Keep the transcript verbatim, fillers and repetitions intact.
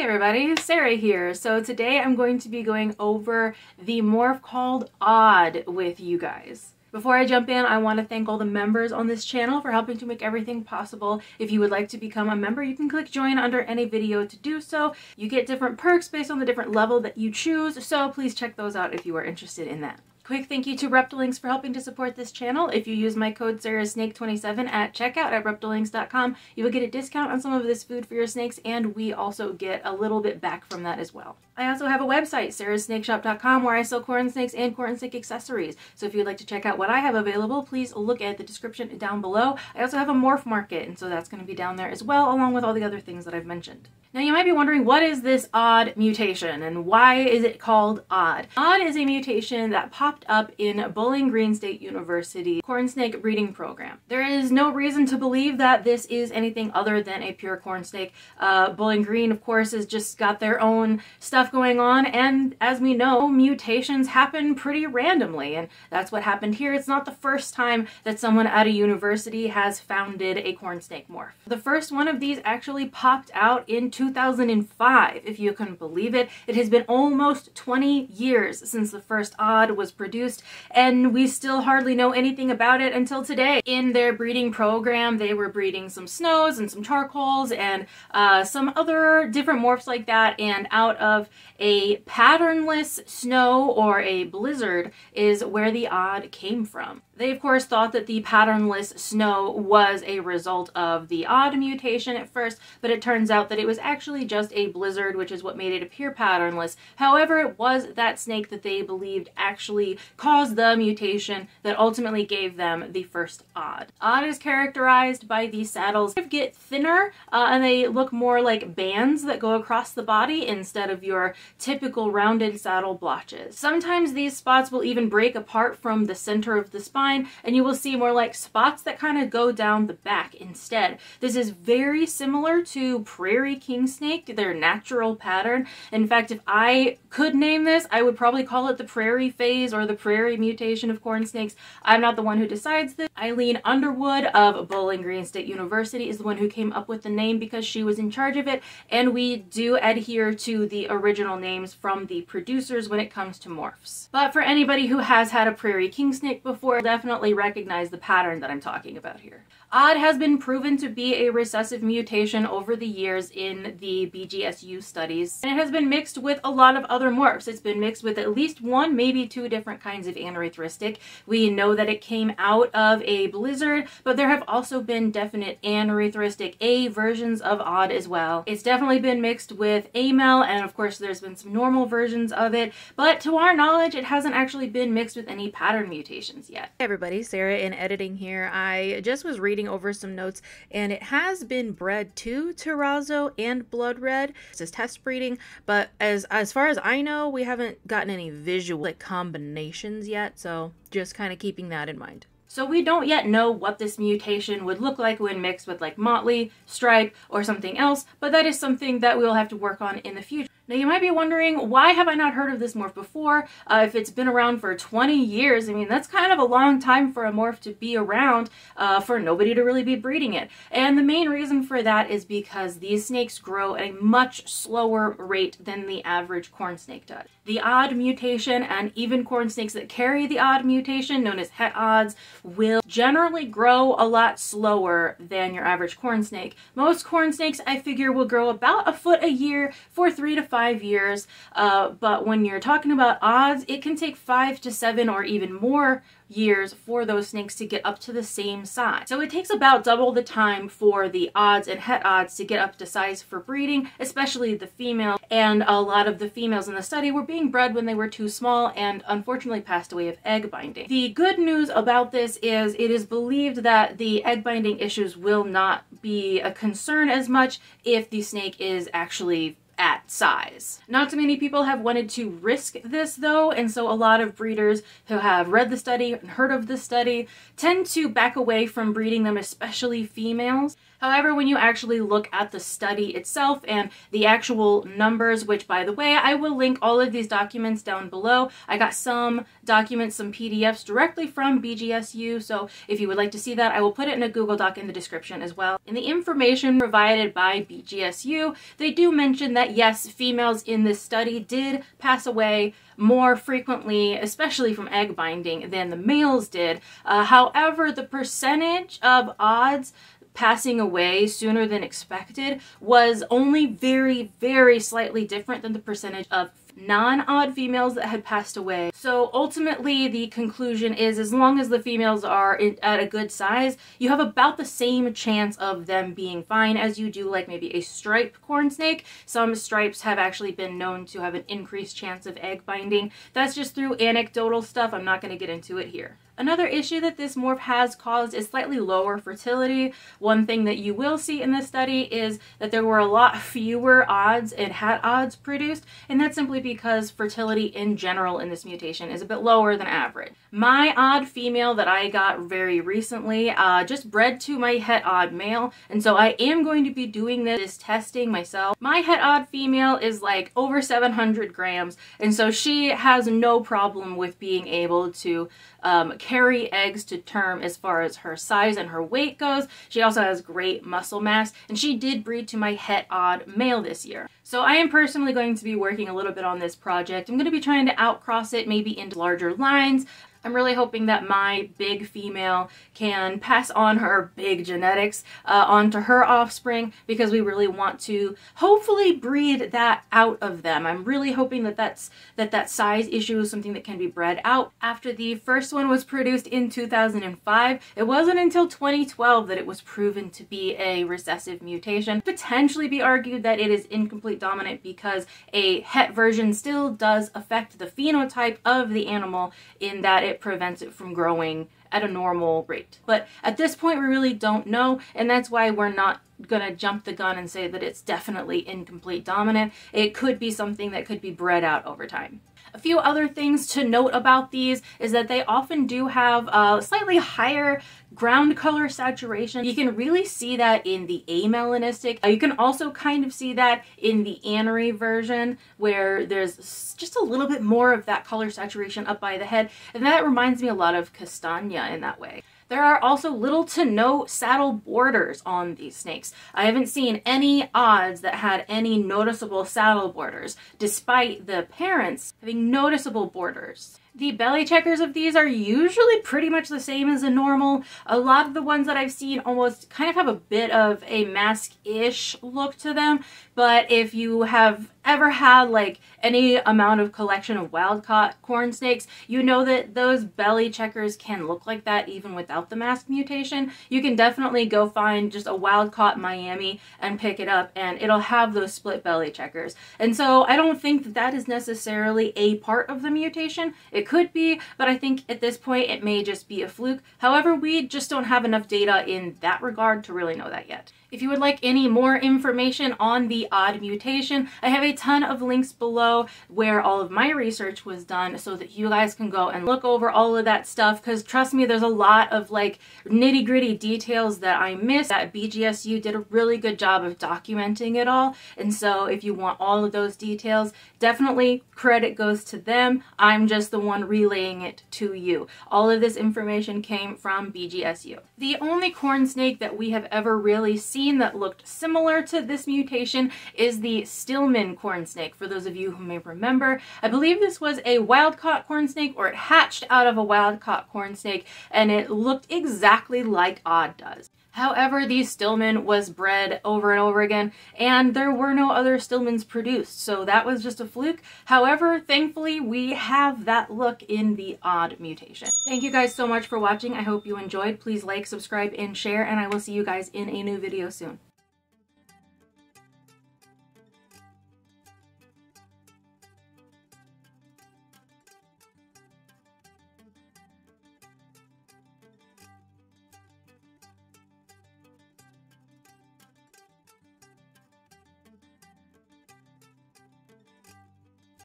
Hey everybody, Sarah here. So today I'm going to be going over the morph called Odd with you guys. Before I jump in, I want to thank all the members on this channel for helping to make everything possible. If you would like to become a member, you can click join under any video to do so. You get different perks based on the different level that you choose, so please check those out if you are interested in that. Quick thank you to Reptilinks for helping to support this channel. If you use my code Sarah Snake twenty-seven at checkout at Reptilinks dot com, you will get a discount on some of this food for your snakes, and we also get a little bit back from that as well. I also have a website, Sarah Snake Shop dot com, where I sell corn snakes and corn snake accessories. So if you'd like to check out what I have available, please look at the description down below. I also have a morph market, and so that's going to be down there as well, along with all the other things that I've mentioned. Now you might be wondering, what is this odd mutation and why is it called odd? Odd is a mutation that popped up in Bowling Green State University corn snake breeding program. There is no reason to believe that this is anything other than a pure corn snake. Uh, Bowling Green, of course, has just got their own stuff going on, and as we know, mutations happen pretty randomly, and that's what happened here. It's not the first time that someone at a university has founded a corn snake morph. The first one of these actually popped out in two thousand five, if you can believe it. It has been almost twenty years since the first odd was produced, and we still hardly know anything about it until today. In their breeding program, they were breeding some snows and some charcoals and uh, some other different morphs like that, and out of a patternless snow or a blizzard is where the odd came from. They, of course, thought that the patternless snow was a result of the odd mutation at first, but it turns out that it was actually just a blizzard, which is what made it appear patternless. However, it was that snake that they believed actually caused the mutation that ultimately gave them the first odd. Odd is characterized by these saddles that get thinner, uh, and they look more like bands that go across the body instead of your typical rounded saddle blotches. Sometimes these spots will even break apart from the center of the spine, and you will see more like spots that kind of go down the back instead. This is very similar to prairie king snake, their natural pattern. In fact, if I could name this, I would probably call it the prairie phase or the prairie mutation of corn snakes. I'm not the one who decides this. Eileen Underwood of Bowling Green State University is the one who came up with the name because she was in charge of it, and we do adhere to the original names from the producers when it comes to morphs. But for anybody who has had a prairie king snake before, definitely Definitely recognize the pattern that I'm talking about here. Odd has been proven to be a recessive mutation over the years in the B G S U studies, and it has been mixed with a lot of other morphs. It's been mixed with at least one, maybe two different kinds of anerythristic. We know that it came out of a blizzard, but there have also been definite anerythristic A versions of odd as well. It's definitely been mixed with amel, and of course there's been some normal versions of it, but to our knowledge it hasn't actually been mixed with any pattern mutations yet. Hey everybody, Sarah in editing here. I just was reading over some notes, and it has been bred to terrazzo and blood red. This is test breeding, but as as far as I know, we haven't gotten any visual like, combinations yet, so just kind of keeping that in mind. So we don't yet know what this mutation would look like when mixed with like motley, stripe, or something else, but that is something that we will have to work on in the future. Now you might be wondering, why have I not heard of this morph before? Uh, if it's been around for twenty years, I mean, that's kind of a long time for a morph to be around uh, for nobody to really be breeding it. And the main reason for that is because these snakes grow at a much slower rate than the average corn snake does. The odd mutation and even corn snakes that carry the odd mutation, known as het odds, will generally grow a lot slower than your average corn snake. Most corn snakes, I figure, will grow about a foot a year for three to five five years, uh, but when you're talking about odds, it can take five to seven or even more years for those snakes to get up to the same size. So it takes about double the time for the odds and het odds to get up to size for breeding, especially the female, and a lot of the females in the study were being bred when they were too small and unfortunately passed away of egg binding. The good news about this is it is believed that the egg binding issues will not be a concern as much if the snake is actually at size. Not too many people have wanted to risk this though, and so a lot of breeders who have read the study and heard of the study tend to back away from breeding them, especially females. However, when you actually look at the study itself and the actual numbers, which by the way, I will link all of these documents down below. I got some documents, some P D Fs directly from B G S U, so if you would like to see that, I will put it in a Google Doc in the description as well. In the information provided by B G S U, they do mention that yes, females in this study did pass away more frequently, especially from egg binding, than the males did. Uh, however, the percentage of odds passing away sooner than expected was only very, very slightly different than the percentage of non-odd females that had passed away. So ultimately the conclusion is, as long as the females are in, at a good size, you have about the same chance of them being fine as you do like maybe a striped corn snake. Some stripes have actually been known to have an increased chance of egg binding. That's just through anecdotal stuff. I'm not going to get into it here. Another issue that this morph has caused is slightly lower fertility. One thing that you will see in this study is that there were a lot fewer odds and hat odds produced, and that's simply because fertility in general in this mutation is a bit lower than average. My odd female that I got very recently uh, just bred to my het odd male, and so I am going to be doing this testing myself. My het odd female is like over seven hundred grams, and so she has no problem with being able to Um, carry eggs to term as far as her size and her weight goes. She also has great muscle mass, and she did breed to my het odd male this year. So I am personally going to be working a little bit on this project. I'm going to be trying to outcross it maybe into larger lines. I'm really hoping that my big female can pass on her big genetics uh, onto her offspring, because we really want to hopefully breed that out of them. I'm really hoping that that's, that that size issue is something that can be bred out. After the first one was produced in two thousand five, it wasn't until twenty twelve that it was proven to be a recessive mutation. Potentially be argued that it is incomplete dominant because a het version still does affect the phenotype of the animal in that it It prevents it from growing at a normal rate. But at this point we really don't know, and that's why we're not gonna jump the gun and say that it's definitely incomplete dominant. It could be something that could be bred out over time. A few other things to note about these is that they often do have a slightly higher ground color saturation. You can really see that in the amelanistic. You can also kind of see that in the anery version, where there's just a little bit more of that color saturation up by the head, and that reminds me a lot of Castagna in that way. There are also little to no saddle borders on these snakes. I haven't seen any odds that had any noticeable saddle borders, despite the parents having noticeable borders. The belly checkers of these are usually pretty much the same as a normal. A lot of the ones that I've seen almost kind of have a bit of a mask-ish look to them, but if you have ever had like any amount of collection of wild-caught corn snakes, you know that those belly checkers can look like that even without the mask mutation. You can definitely go find just a wild-caught Miami and pick it up, and it'll have those split belly checkers. And so I don't think that that is necessarily a part of the mutation. It could be, but I think at this point it may just be a fluke. However, we just don't have enough data in that regard to really know that yet. If you would like any more information on the odd mutation, I have a ton of links below where all of my research was done, so that you guys can go and look over all of that stuff, because trust me, there's a lot of like nitty gritty details that I missed, that B G S U did a really good job of documenting it all. And so if you want all of those details, definitely credit goes to them. I'm just the one relaying it to you. All of this information came from B G S U. The only corn snake that we have ever really seen that looked similar to this mutation is the Stillman corn snake. For those of you who may remember, I believe this was a wild-caught corn snake, or it hatched out of a wild-caught corn snake, and it looked exactly like Odd does. However, the Stillman was bred over and over again, and there were no other Stillmans produced, so that was just a fluke. However, thankfully, we have that look in the Odd mutation. Thank you guys so much for watching. I hope you enjoyed. Please like, subscribe, and share, and I will see you guys in a new video soon.